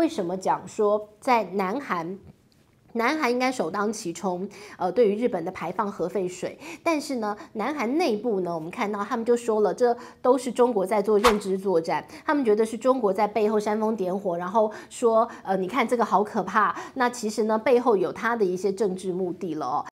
为什么讲说在南韩？ 南韩应该首当其冲，对于日本的排放核废水，但是呢，南韩内部呢，我们看到他们就说了，这都是中国在做认知作战，他们觉得是中国在背后煽风点火，然后说，你看这个好可怕，那其实呢，背后有他的一些政治目的了哦。